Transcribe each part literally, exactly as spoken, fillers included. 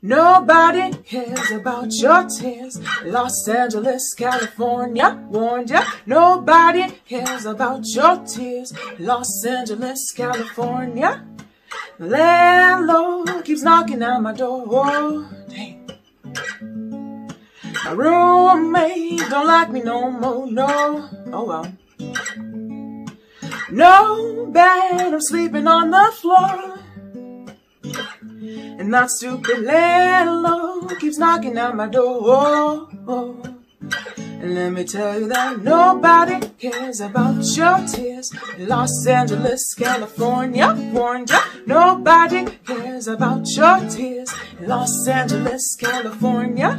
Nobody cares about your tears. Los Angeles, California, warned ya. Nobody cares about your tears. Los Angeles, California. The landlord keeps knocking on my door. Oh, dang. My roommate don't like me no more, no. Oh, well. No bed, I'm sleeping on the floor. And that stupid landlord keeps knocking at my door. Oh, oh. And let me tell you that nobody cares about your tears. Los Angeles, California, warned ya. Nobody cares about your tears. Los Angeles, California.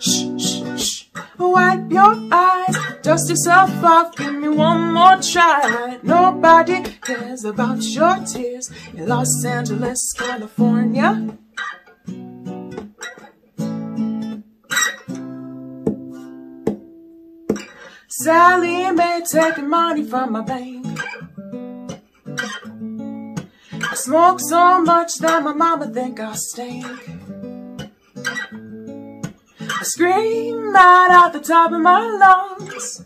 Shh, shh, shh. Wipe your eyes, dust yourself off, give me one more try. Nobody cares about your tears in Los Angeles, California. Sally Mae taking money from my bank. I smoke so much that my mama think I stink. I scream out at the top of my lungs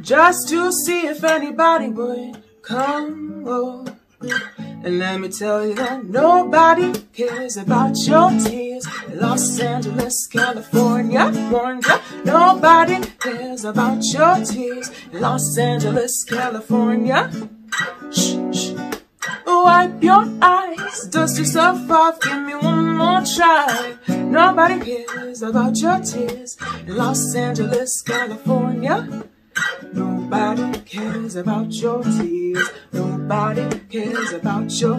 just to see if anybody would come. Oh. And let me tell you that nobody cares about your tears. Los Angeles, California, warned ya. Nobody cares about your tears. Los Angeles, California. Shh, shh. Wipe your eyes, dust yourself off, give me one more try. Nobody cares about your tears in Los Angeles, California. Nobody cares about your tears. Nobody cares about your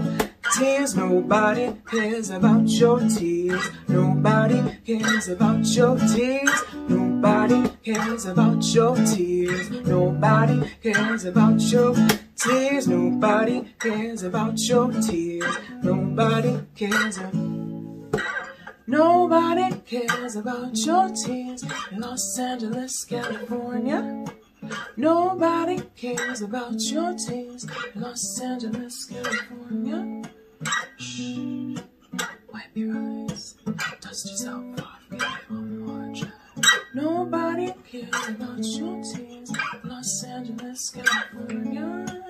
tears. Nobody cares about your tears. Nobody cares about your tears. Nobody cares about your tears. Nobody cares about your tears. Nobody cares about your tears. Nobody cares about. Nobody cares about your tears in Los Angeles, California. Nobody cares about your tears in Los Angeles, California. Shh. Wipe your eyes. Dust yourself off. Give it one more try. Nobody cares about your tears in Los Angeles, California.